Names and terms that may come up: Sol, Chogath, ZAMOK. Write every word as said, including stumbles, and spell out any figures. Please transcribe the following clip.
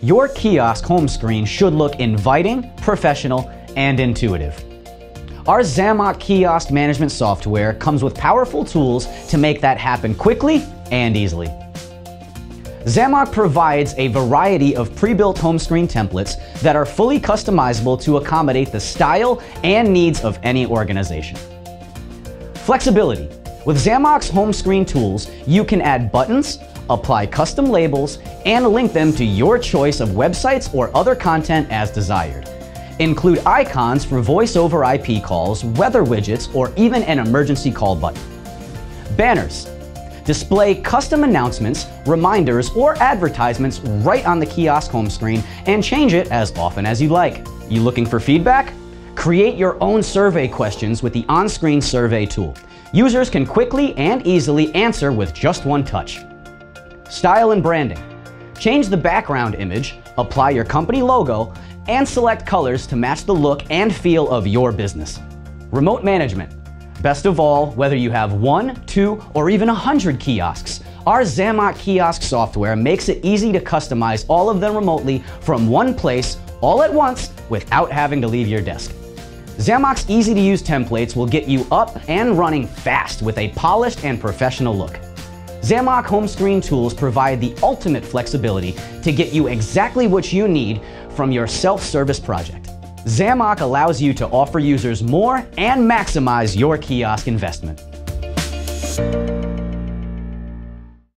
Your kiosk home screen should look inviting, professional, and intuitive. Our ZAMOK kiosk management software comes with powerful tools to make that happen quickly and easily. ZAMOK provides a variety of pre-built home screen templates that are fully customizable to accommodate the style and needs of any organization. Flexibility. With ZAMOK's home screen tools, you can add buttons, apply custom labels, and link them to your choice of websites or other content as desired. Include icons for voice over I P calls, weather widgets, or even an emergency call button. Banners. Display custom announcements, reminders, or advertisements right on the kiosk home screen and change it as often as you like. You looking for feedback? Create your own survey questions with the on-screen survey tool. Users can quickly and easily answer with just one touch. Style and branding. Change the background image, apply your company logo, and select colors to match the look and feel of your business. Remote management. Best of all, whether you have one, two, or even a hundred kiosks, our ZAMOK kiosk software makes it easy to customize all of them remotely from one place, all at once, without having to leave your desk. ZAMOK's easy-to-use templates will get you up and running fast with a polished and professional look. ZAMOK home screen tools provide the ultimate flexibility to get you exactly what you need from your self-service project. ZAMOK allows you to offer users more and maximize your kiosk investment.